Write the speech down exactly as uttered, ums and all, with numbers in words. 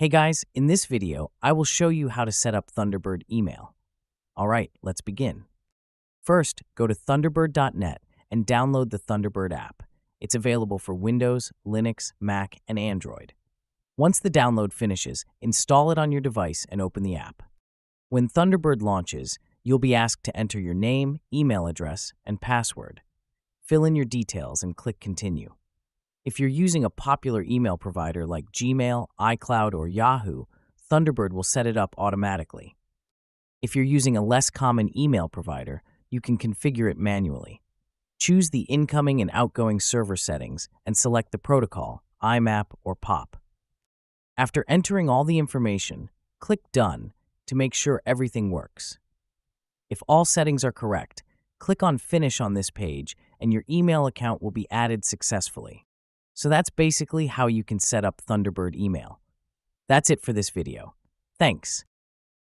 Hey guys, in this video, I will show you how to set up Thunderbird email. All right, let's begin. First, go to thunderbird dot net and download the Thunderbird app. It's available for Windows, Linux, Mac, and Android. Once the download finishes, install it on your device and open the app. When Thunderbird launches, you'll be asked to enter your name, email address, and password. Fill in your details and click Continue. If you're using a popular email provider like Gmail, iCloud, or Yahoo, Thunderbird will set it up automatically. If you're using a less common email provider, you can configure it manually. Choose the incoming and outgoing server settings and select the protocol, I MAP or POP. After entering all the information, click Done to make sure everything works. If all settings are correct, click on Finish on this page and your email account will be added successfully. So that's basically how you can set up Thunderbird email. That's it for this video. Thanks.